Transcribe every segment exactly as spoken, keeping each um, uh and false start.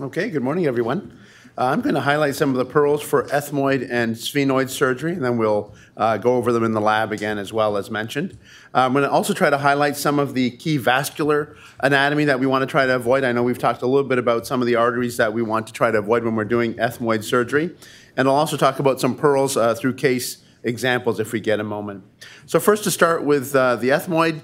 Okay, good morning, everyone. Uh, I'm going to highlight some of the pearls for ethmoid and sphenoid surgery, and then we'll uh, go over them in the lab again as well as mentioned. Uh, I'm going to also try to highlight some of the key vascular anatomy that we want to try to avoid. I know we've talked a little bit about some of the arteries that we want to try to avoid when we're doing ethmoid surgery. And I'll also talk about some pearls uh, through case examples if we get a moment. So first to start with uh, the ethmoid.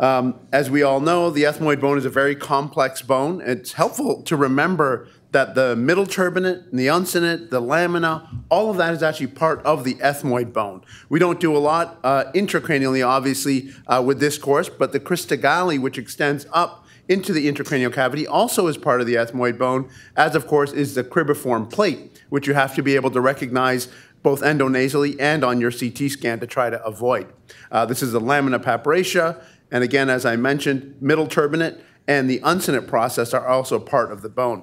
Um, as we all know, the ethmoid bone is a very complex bone. It's helpful to remember that the middle turbinate, the uncinate, the lamina, all of that is actually part of the ethmoid bone. We don't do a lot uh, intracranially, obviously, uh, with this course, but the crista galli, which extends up into the intracranial cavity, also is part of the ethmoid bone, as, of course, is the cribriform plate, which you have to be able to recognize both endonasally and on your C T scan to try to avoid. Uh, this is the lamina papyracea, and again, as I mentioned, middle turbinate and the uncinate process are also part of the bone.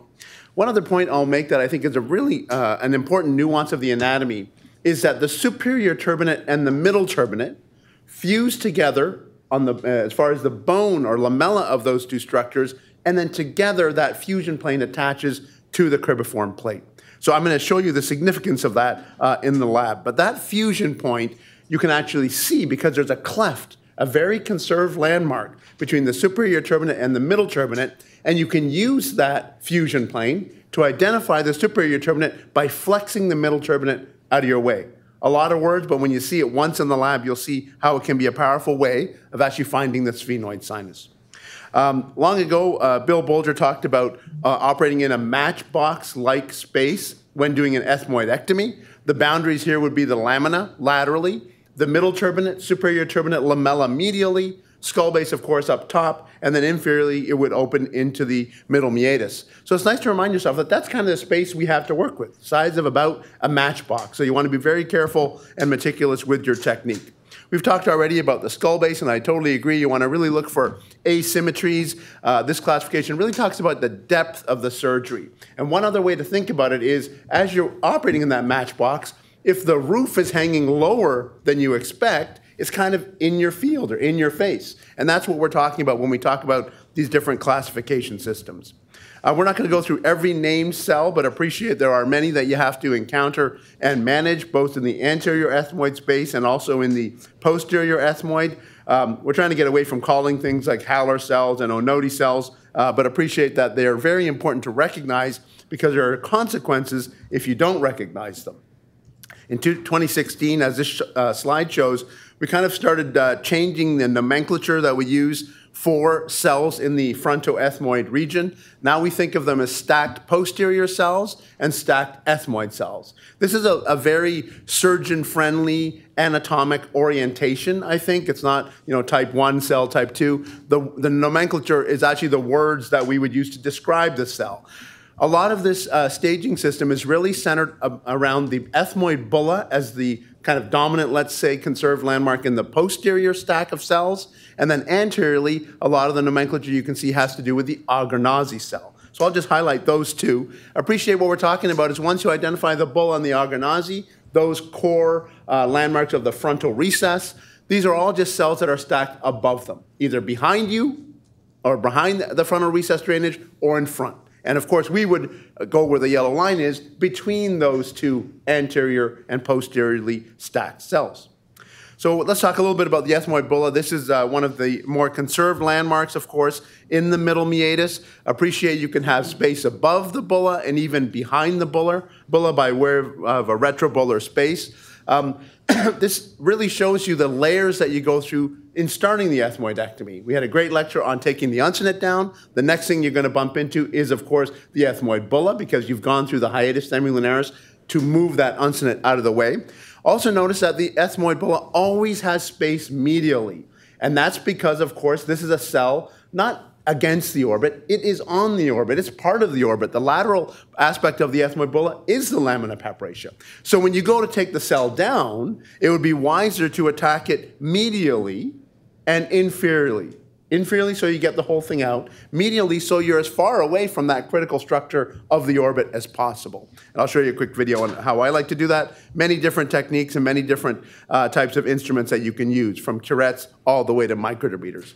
One other point I'll make that I think is a really uh, an important nuance of the anatomy is that the superior turbinate and the middle turbinate fuse together on the, uh, as far as the bone or lamella of those two structures, and then together that fusion plane attaches to the cribriform plate. So I'm going to show you the significance of that uh, in the lab. But that fusion point you can actually see because there's a cleft, a very conserved landmark between the superior turbinate and the middle turbinate, and you can use that fusion plane to identify the superior turbinate by flexing the middle turbinate out of your way. A lot of words, but when you see it once in the lab, you'll see how it can be a powerful way of actually finding the sphenoid sinus. Um, long ago, uh, Bill Bolger talked about uh, operating in a matchbox-like space when doing an ethmoidectomy. The boundaries here would be the lamina laterally, the middle turbinate, superior turbinate, lamella medially, skull base, of course, up top, and then inferiorly, it would open into the middle meatus. So it's nice to remind yourself that that's kind of the space we have to work with, size of about a matchbox. So you want to be very careful and meticulous with your technique. We've talked already about the skull base, and I totally agree. You want to really look for asymmetries. Uh, this classification really talks about the depth of the surgery. And one other way to think about it is, as you're operating in that matchbox, if the roof is hanging lower than you expect, it's kind of in your field or in your face. And that's what we're talking about when we talk about these different classification systems. Uh, we're not going to go through every named cell, but appreciate there are many that you have to encounter and manage, both in the anterior ethmoid space and also in the posterior ethmoid. Um, we're trying to get away from calling things like Haller cells and Onodi cells, uh, but appreciate that they are very important to recognize because there are consequences if you don't recognize them. In twenty sixteen, as this uh, slide shows, we kind of started uh, changing the nomenclature that we use for cells in the frontoethmoid region. Now we think of them as stacked posterior cells and stacked ethmoid cells. This is a, a very surgeon-friendly anatomic orientation, I think. It's not, you know, type one cell, type two. The, the nomenclature is actually the words that we would use to describe the cell. A lot of this uh, staging system is really centered around the ethmoid bulla as the kind of dominant, let's say, conserved landmark in the posterior stack of cells. And then anteriorly, a lot of the nomenclature you can see has to do with the agger nasi cell. So I'll just highlight those two. Appreciate what we're talking about is once you identify the bulla and the agger nasi, those core uh, landmarks of the frontal recess, these are all just cells that are stacked above them, either behind you or behind the frontal recess drainage or in front. And of course, we would go where the yellow line is between those two anterior and posteriorly stacked cells. So let's talk a little bit about the ethmoid bulla. This is uh, one of the more conserved landmarks, of course, in the middle meatus. Appreciate you can have space above the bulla and even behind the bulla, bulla by way of a retrobulbar space. Um, this really shows you the layers that you go through in starting the ethmoidectomy. We had a great lecture on taking the uncinate down. The next thing you're going to bump into is, of course, the ethmoid bulla because you've gone through the hiatus semilunaris to move that uncinate out of the way. Also notice that the ethmoid bulla always has space medially. And that's because, of course, this is a cell not against the orbit. It is on the orbit. It's part of the orbit. The lateral aspect of the ethmoid bulla is the lamina papyracea. So when you go to take the cell down, it would be wiser to attack it medially and inferiorly. Inferiorly so you get the whole thing out. Medially so you're as far away from that critical structure of the orbit as possible. And I'll show you a quick video on how I like to do that. Many different techniques and many different uh, types of instruments that you can use, from curettes all the way to microdebrider.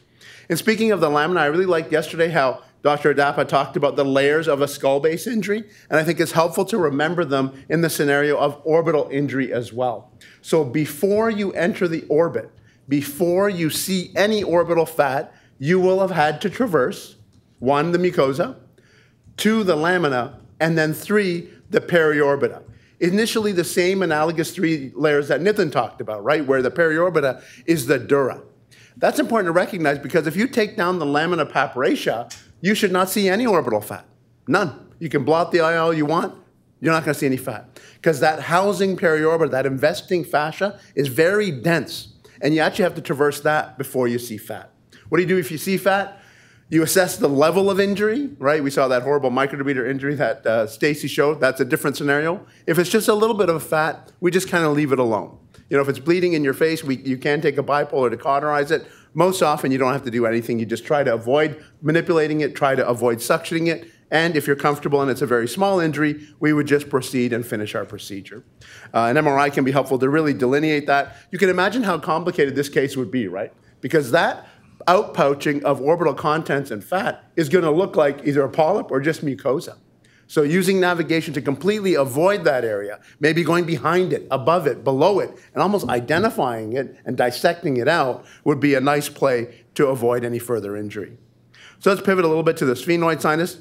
And speaking of the lamina, I really liked yesterday how Doctor Adapa talked about the layers of a skull base injury, and I think it's helpful to remember them in the scenario of orbital injury as well. So before you enter the orbit, before you see any orbital fat, you will have had to traverse, one, the mucosa, two, the lamina, and then three, the periorbita. Initially, the same analogous three layers that Nithin talked about, right, where the periorbita is the dura. That's important to recognize because if you take down the lamina papyracea, you should not see any orbital fat, none. You can blot the eye all you want, you're not going to see any fat because that housing periorbita, that investing fascia is very dense, and you actually have to traverse that before you see fat. What do you do if you see fat? You assess the level of injury, right? We saw that horrible microdebrider injury that uh, Stacy showed. That's a different scenario. If it's just a little bit of fat, we just kind of leave it alone. You know, if it's bleeding in your face, we, you can take a bipolar to cauterize it. Most often, you don't have to do anything. You just try to avoid manipulating it, try to avoid suctioning it. And if you're comfortable and it's a very small injury, we would just proceed and finish our procedure. Uh, an M R I can be helpful to really delineate that. You can imagine how complicated this case would be, right? Because that outpouching of orbital contents and fat is going to look like either a polyp or just mucosa. So using navigation to completely avoid that area, maybe going behind it, above it, below it, and almost identifying it and dissecting it out would be a nice play to avoid any further injury. So let's pivot a little bit to the sphenoid sinus.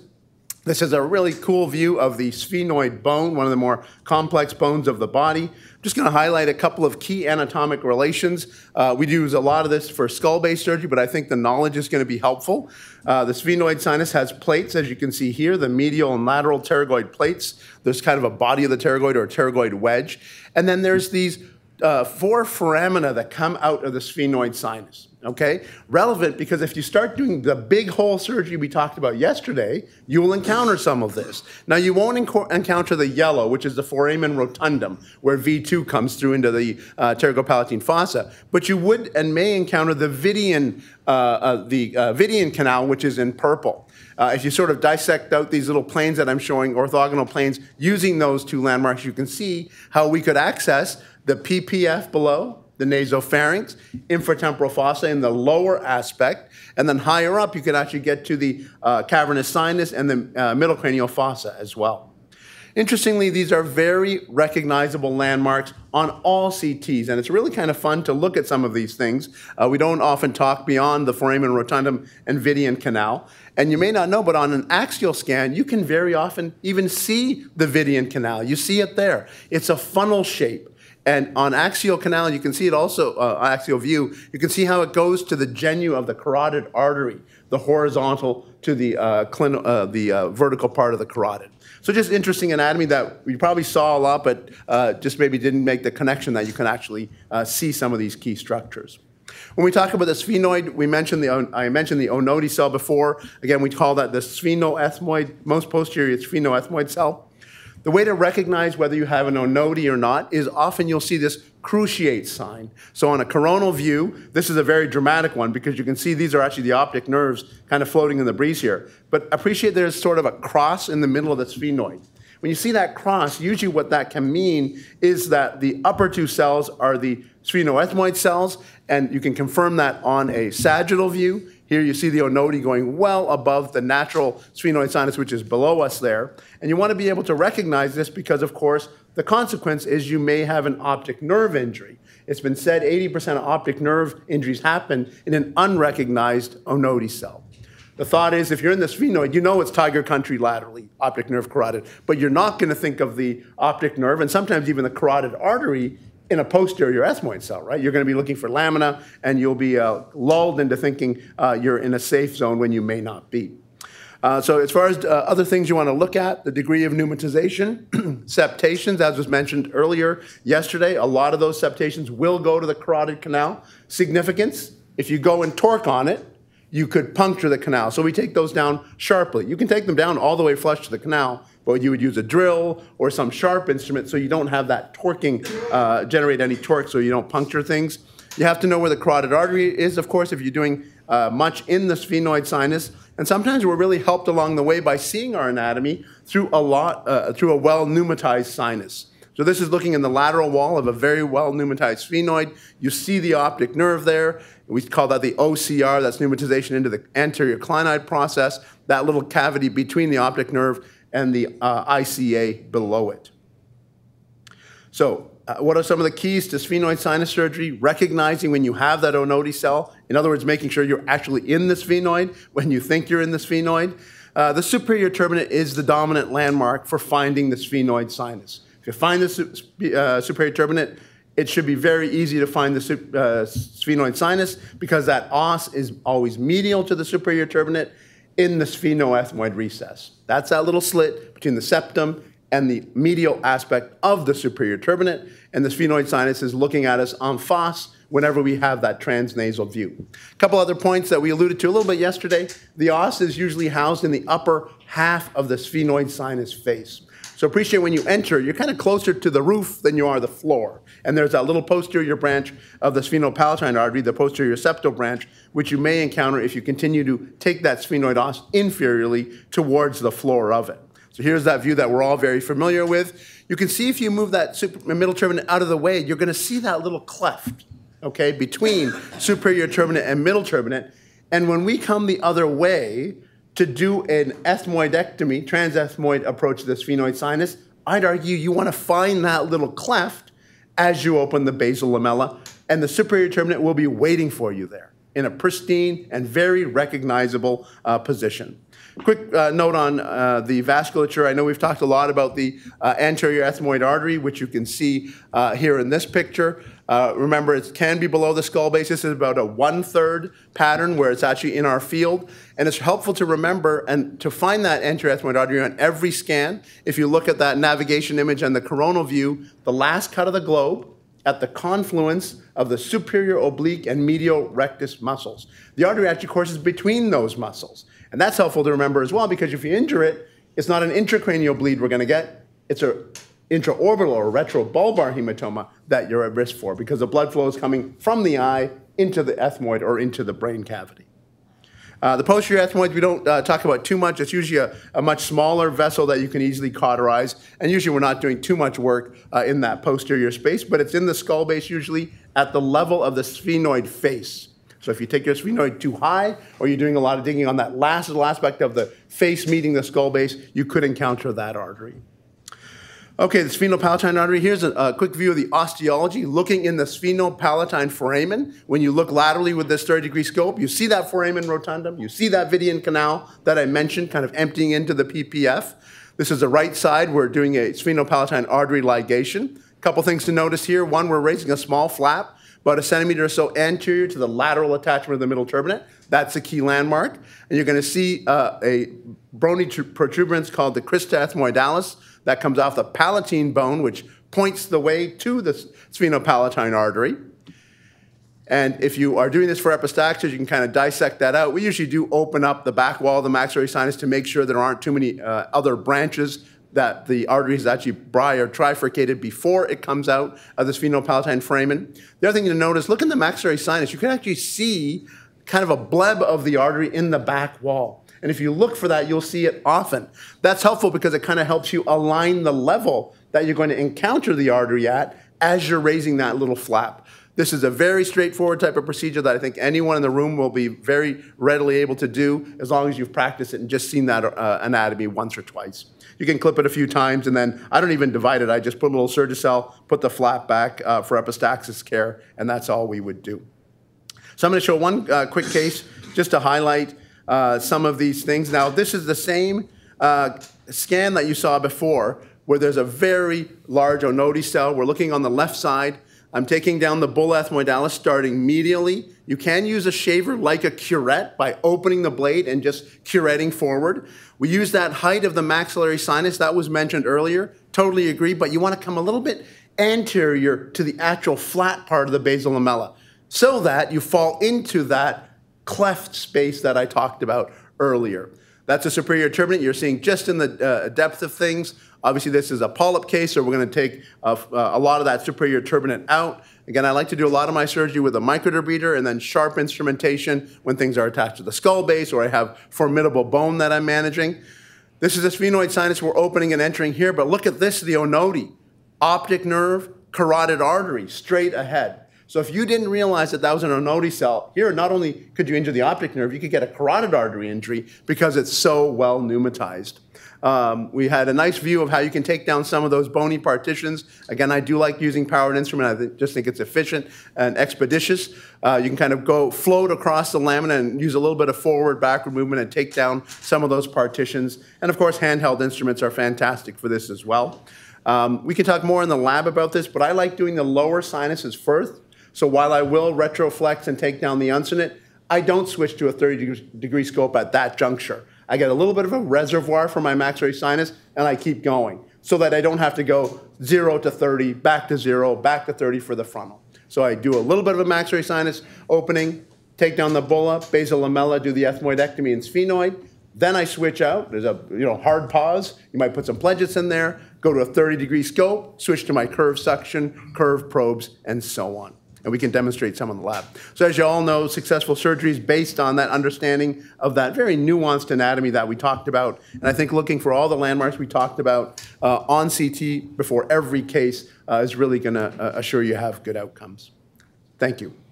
This is a really cool view of the sphenoid bone, one of the more complex bones of the body. I'm just going to highlight a couple of key anatomic relations. Uh, we use a lot of this for skull-based surgery, but I think the knowledge is going to be helpful. Uh, the sphenoid sinus has plates, as you can see here, the medial and lateral pterygoid plates. There's kind of a body of the pterygoid or a pterygoid wedge. And then there's these uh, four foramina that come out of the sphenoid sinus. Okay, relevant because if you start doing the big hole surgery we talked about yesterday, you will encounter some of this. Now, you won't encounter the yellow, which is the foramen rotundum, where V two comes through into the uh, pterygopalatine fossa, but you would and may encounter the Vidian, uh, uh, the uh, Vidian canal, which is in purple. Uh, if you sort of dissect out these little planes that I'm showing, orthogonal planes, using those two landmarks, you can see how we could access the P P F below, the nasopharynx, infratemporal fossa in the lower aspect, and then higher up you can actually get to the uh, cavernous sinus and the uh, middle cranial fossa as well. Interestingly, these are very recognizable landmarks on all C Ts, and it's really kind of fun to look at some of these things. Uh, we don't often talk beyond the foramen rotundum and Vidian canal, and you may not know, but on an axial scan, you can very often even see the Vidian canal. You see it there. It's a funnel shape. And on axial canal, you can see it also, uh, axial view, you can see how it goes to the genu of the carotid artery, the horizontal to the, uh, uh, the uh, vertical part of the carotid. So just interesting anatomy that you probably saw a lot, but uh, just maybe didn't make the connection that you can actually uh, see some of these key structures. When we talk about the sphenoid, we mentioned the, I mentioned the Onodi cell before. Again, we call that the sphenoethmoid, most posterior sphenoethmoid cell. The way to recognize whether you have an onodi or not is often you'll see this cruciate sign. So on a coronal view, this is a very dramatic one because you can see these are actually the optic nerves kind of floating in the breeze here. But appreciate there's sort of a cross in the middle of the sphenoid. When you see that cross, usually what that can mean is that the upper two cells are the sphenoethmoid cells, and you can confirm that on a sagittal view. Here you see the onodi going well above the natural sphenoid sinus, which is below us there. And you want to be able to recognize this because, of course, the consequence is you may have an optic nerve injury. It's been said eighty percent of optic nerve injuries happen in an unrecognized onodi cell. The thought is if you're in the sphenoid, you know it's tiger country laterally, optic nerve carotid, but you're not going to think of the optic nerve and sometimes even the carotid artery in a posterior ethmoid cell, right? You're going to be looking for lamina, and you'll be uh, lulled into thinking uh, you're in a safe zone when you may not be. Uh, so as far as uh, other things you want to look at, the degree of pneumatization, septations, as was mentioned earlier yesterday, a lot of those septations will go to the carotid canal. Significance, if you go and torque on it, you could puncture the canal. So we take those down sharply. You can take them down all the way flush to the canal, but you would use a drill or some sharp instrument so you don't have that torquing, uh, generate any torque so you don't puncture things. You have to know where the carotid artery is, of course, if you're doing uh, much in the sphenoid sinus. And sometimes we're really helped along the way by seeing our anatomy through a, lot, uh, through a well pneumatized sinus. So this is looking in the lateral wall of a very well pneumatized sphenoid. You see the optic nerve there. We call that the O C R. That's pneumatization into the anterior clinoid process, that little cavity between the optic nerve and the uh, I C A below it. So uh, what are some of the keys to sphenoid sinus surgery? Recognizing when you have that Onodi cell. In other words, making sure you're actually in the sphenoid when you think you're in the sphenoid. Uh, the superior turbinate is the dominant landmark for finding the sphenoid sinus. If you find the su uh, superior turbinate, it should be very easy to find the uh, sphenoid sinus because that os is always medial to the superior turbinate in the sphenoethmoid recess. That's that little slit between the septum and the medial aspect of the superior turbinate, and the sphenoid sinus is looking at us en face whenever we have that transnasal view. A couple other points that we alluded to a little bit yesterday. The os is usually housed in the upper half of the sphenoid sinus face. So appreciate when you enter, you're kind of closer to the roof than you are the floor. And there's that little posterior branch of the sphenopalatine artery, the posterior septal branch, which you may encounter if you continue to take that sphenoid os inferiorly towards the floor of it. So here's that view that we're all very familiar with. You can see if you move that super, middle turbinate out of the way, you're going to see that little cleft, okay, between superior turbinate and middle turbinate. And when we come the other way to do an ethmoidectomy, transethmoid approach to the sphenoid sinus, I'd argue you want to find that little cleft as you open the basal lamella, and the superior turbinate will be waiting for you there in a pristine and very recognizable uh, position. Quick uh, note on uh, the vasculature. I know we've talked a lot about the uh, anterior ethmoid artery, which you can see uh, here in this picture. Uh, remember, it can be below the skull base. This is about a one-third pattern where it's actually in our field. And it's helpful to remember and to find that anterior ethmoid artery on every scan. If you look at that navigation image and the coronal view, the last cut of the globe at the confluence of the superior oblique and medial rectus muscles. The artery actually courses between those muscles. And that's helpful to remember as well, because if you injure it, it's not an intracranial bleed we're going to get. It's an intraorbital or retrobulbar hematoma that you're at risk for, because the blood flow is coming from the eye into the ethmoid or into the brain cavity. Uh, the posterior ethmoid, we don't uh, talk about too much. It's usually a, a much smaller vessel that you can easily cauterize. And usually we're not doing too much work uh, in that posterior space, but it's in the skull base usually at the level of the sphenoid face. So if you take your sphenoid too high, or you're doing a lot of digging on that last little aspect of the face meeting the skull base, you could encounter that artery. Okay, the sphenopalatine artery. Here's a, a quick view of the osteology, looking in the sphenopalatine foramen. When you look laterally with this thirty degree scope, you see that foramen rotundum, you see that Vidian canal that I mentioned, kind of emptying into the P P F. This is the right side. We're doing a sphenopalatine artery ligation. A couple things to notice here. One, we're raising a small flap, about a centimeter or so anterior to the lateral attachment of the middle turbinate. That's a key landmark. And you're going to see uh, a bony protuberance called the crista ethmoidalis that comes off the palatine bone, which points the way to the sphenopalatine artery. And if you are doing this for epistaxis, you can kind of dissect that out. We usually do open up the back wall of the maxillary sinus to make sure there aren't too many uh, other branches, that the artery is actually bri or trifurcated before it comes out of the sphenopalatine foramen. The other thing to note is, look in the maxillary sinus. You can actually see kind of a bleb of the artery in the back wall. And if you look for that, you'll see it often. That's helpful because it kind of helps you align the level that you're going to encounter the artery at as you're raising that little flap. This is a very straightforward type of procedure that I think anyone in the room will be very readily able to do, as long as you've practiced it and just seen that uh, anatomy once or twice. You can clip it a few times, and then I don't even divide it. I just put a little surgicel, put the flap back uh, for epistaxis care, and that's all we would do. So I'm going to show one uh, quick case just to highlight uh, some of these things. Now, this is the same uh, scan that you saw before, where there's a very large Onodi cell. We're looking on the left side. I'm taking down the bull ethmoidalis starting medially. You can use a shaver like a curette by opening the blade and just curetting forward. We use that height of the maxillary sinus that was mentioned earlier. Totally agree, but you want to come a little bit anterior to the actual flat part of the basal lamella so that you fall into that cleft space that I talked about earlier. That's a superior turbinate you're seeing just in the uh, depth of things. Obviously, this is a polyp case, so we're going to take a, a lot of that superior turbinate out. Again, I like to do a lot of my surgery with a microdebrider and then sharp instrumentation when things are attached to the skull base or I have formidable bone that I'm managing. This is a sphenoid sinus we're opening and entering here, but look at this, the Onodi. optic nerve, carotid artery, straight ahead. So if you didn't realize that that was an Onodi cell, here not only could you injure the optic nerve, you could get a carotid artery injury because it's so well pneumatized. Um, we had a nice view of how you can take down some of those bony partitions. Again, I do like using powered instrument. I th just think it's efficient and expeditious. Uh, you can kind of go float across the lamina and use a little bit of forward, backward movement and take down some of those partitions. And of course, handheld instruments are fantastic for this as well. Um, we can talk more in the lab about this, but I like doing the lower sinuses first. So while I will retroflex and take down the uncinate, I don't switch to a thirty degree scope at that juncture. I get a little bit of a reservoir for my maxillary sinus, and I keep going so that I don't have to go zero to thirty, back to zero, back to thirty for the frontal. So I do a little bit of a maxillary sinus opening, take down the bulla, basal lamella, do the ethmoidectomy and sphenoid. Then I switch out. There's a you know hard pause. You might put some pledgets in there, go to a thirty degree scope, switch to my curve suction, curve probes, and so on. And we can demonstrate some in the lab. So as you all know, successful surgery is based on that understanding of that very nuanced anatomy that we talked about. And I think looking for all the landmarks we talked about uh, on C T before every case uh, is really going to uh, assure you have good outcomes. Thank you.